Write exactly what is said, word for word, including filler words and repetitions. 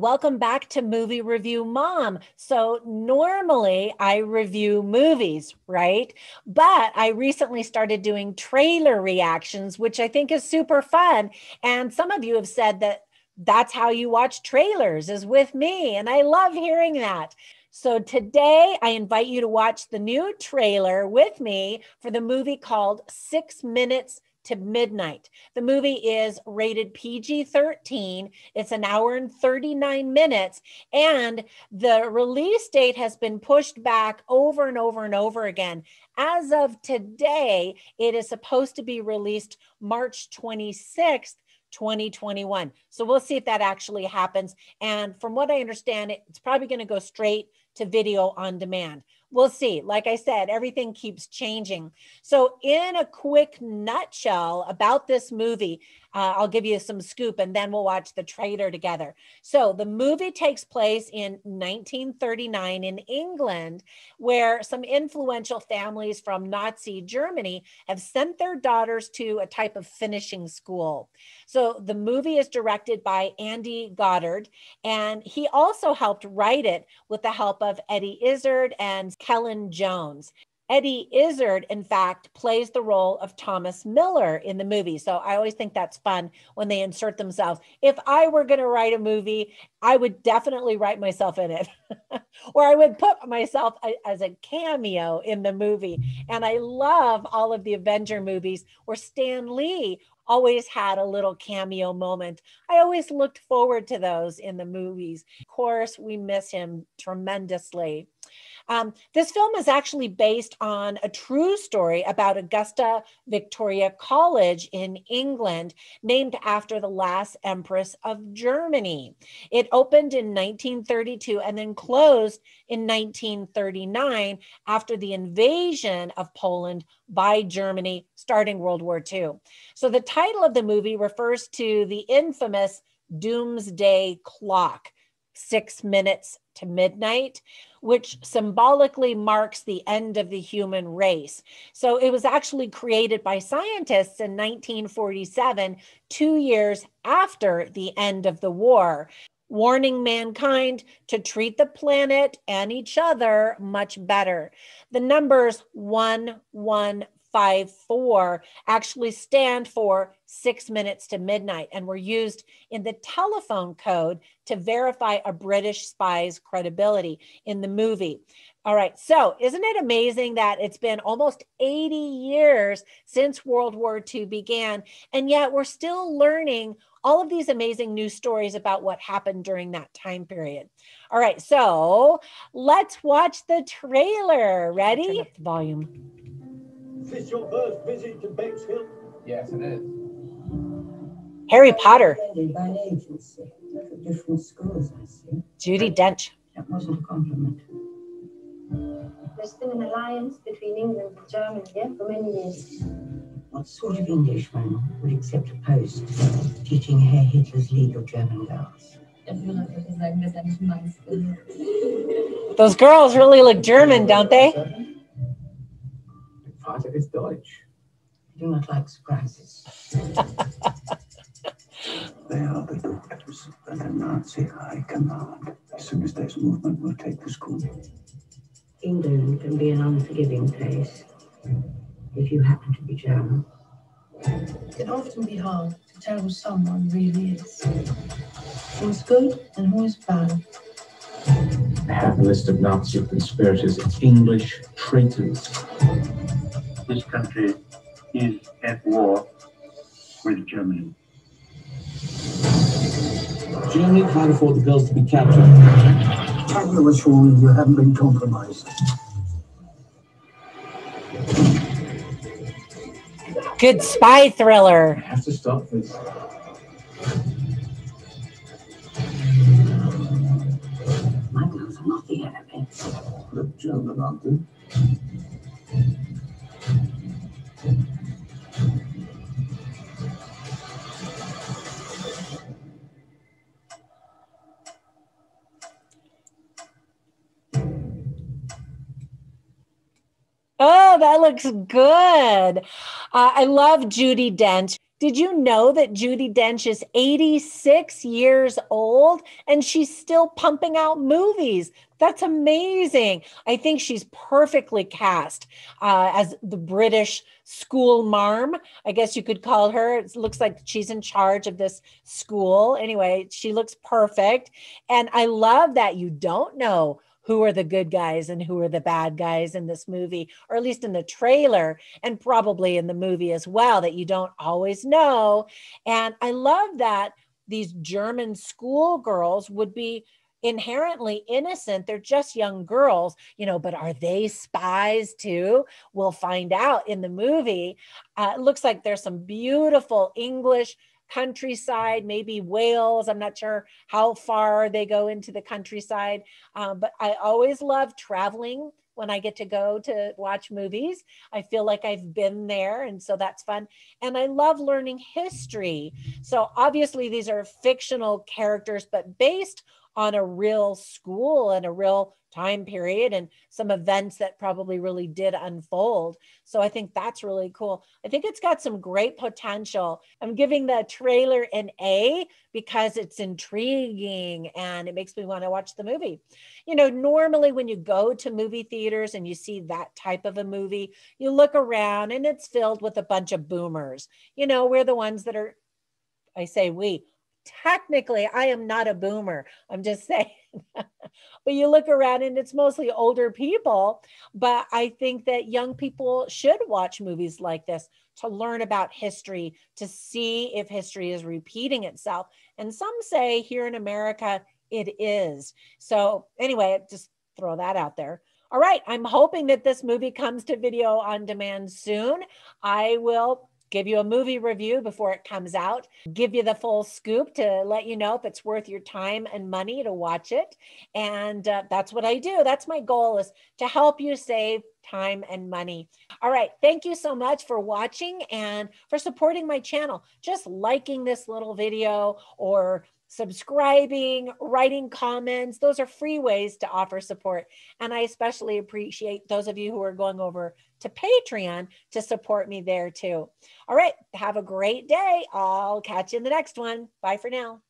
welcome back to Movie Review Mom. So normally I review movies, right? But I recently started doing trailer reactions, which I think is super fun. And some of you have said that that's how you watch trailers, is with me. And I love hearing that. So today I invite you to watch the new trailer with me for the movie called Six Minutes to Midnight. The movie is rated P G thirteen. It's an hour and thirty-nine minutes, and the release date has been pushed back over and over and over again. As of today, it is supposed to be released March twenty-sixth, twenty twenty-one. So we'll see if that actually happens. And from what I understand, it's probably going to go straight to video on demand. We'll see. Like I said, everything keeps changing. So in a quick nutshell about this movie, uh, I'll give you some scoop and then we'll watch the trailer together. So the movie takes place in nineteen thirty-nine in England, where some influential families from Nazi Germany have sent their daughters to a type of finishing school. So the movie is directed by Andy Goddard, and he also helped write it with the help of Eddie Izzard and Kellen Jones. Eddie Izzard, in fact, plays the role of Thomas Miller in the movie. So I always think that's fun when they insert themselves. If I were going to write a movie, I would definitely write myself in it. Or I would put myself a, as a cameo in the movie. And I love all of the Avenger movies where Stan Lee always had a little cameo moment. I always looked forward to those in the movies. Of course, we miss him tremendously. Um, this film is actually based on a true story about Augusta Victoria College in England, named after the last Empress of Germany. It opened in nineteen thirty-two and then closed in nineteen thirty-nine after the invasion of Poland by Germany, starting World War Two. So the title of the movie refers to the infamous Doomsday Clock, Six Minutes to Midnight, which symbolically marks the end of the human race. So it was actually created by scientists in nineteen forty-seven, two years after the end of the war, warning mankind to treat the planet and each other much better. The numbers one one five four actually stand for six minutes to midnight and were used in the telephone code to verify a British spy's credibility in the movie. All right, so isn't it amazing that it's been almost eighty years since World War Two began, and yet we're still learning all of these amazing news stories about what happened during that time period. All right, so let's watch the trailer. Ready? Turn up the volume. Is this your first visit to Bexhill? Yes, it is. Harry Potter. By an agency. Different schools, I see. Judi Dench. That wasn't a compliment. There's been an alliance between England and Germany here for many years. What sort of Englishman would accept a post teaching Herr Hitler's legal German girls? Those girls really look German, don't they? It's Deutsch. I do not like surprises. They are the doctors and the Nazi high command. As soon as there's movement, we'll take the school. England can be an unforgiving place if you happen to be German. It can often be hard to tell who someone really is. Who's good and who is bad. I have a list of Nazi conspirators, English traitors. This country is at war with Germany. Germany can't afford the girls to be captured. Hitler was wrong. You haven't been compromised. Good spy thriller. I have to stop this. My girls are not the enemy. They're German, aren't they? Oh, that looks good. Uh, I love Judi Dench. Did you know that Judi Dench is eighty-six years old and she's still pumping out movies? That's amazing. I think she's perfectly cast uh, as the British school marm, I guess you could call her. It looks like she's in charge of this school. Anyway, she looks perfect. And I love that you don't know who are the good guys and who are the bad guys in this movie, or at least in the trailer and probably in the movie as well, that you don't always know. And I love that these German schoolgirls would be inherently innocent. They're just young girls, you know, but are they spies too? We'll find out in the movie. Uh, it looks like there's some beautiful English countryside, maybe Wales. I'm not sure how far they go into the countryside, um, but I always love traveling when I get to go to watch movies. I feel like I've been there, and so that's fun. And I love learning history. So obviously these are fictional characters, but based on a real school and a real time period and some events that probably really did unfold. So I think that's really cool. I think it's got some great potential. I'm giving the trailer an A because it's intriguing and it makes me want to watch the movie. You know, normally when you go to movie theaters and you see that type of a movie, you look around and it's filled with a bunch of boomers. You know, we're the ones that are, I say we, technically, I am not a boomer. I'm just saying, but you look around and it's mostly older people, but I think that young people should watch movies like this to learn about history, to see if history is repeating itself. And some say here in America, it is. So anyway, just throw that out there. All right. I'm hoping that this movie comes to video on demand soon. I will give you a movie review before it comes out, give you the full scoop to let you know if it's worth your time and money to watch it. And uh, that's what I do. That's my goal, is to help you save time and money. All right. Thank you so much for watching and for supporting my channel. Just liking this little video or subscribing, writing comments. Those are free ways to offer support. And I especially appreciate those of you who are going over to Patreon to support me there too. All right. Have a great day. I'll catch you in the next one. Bye for now.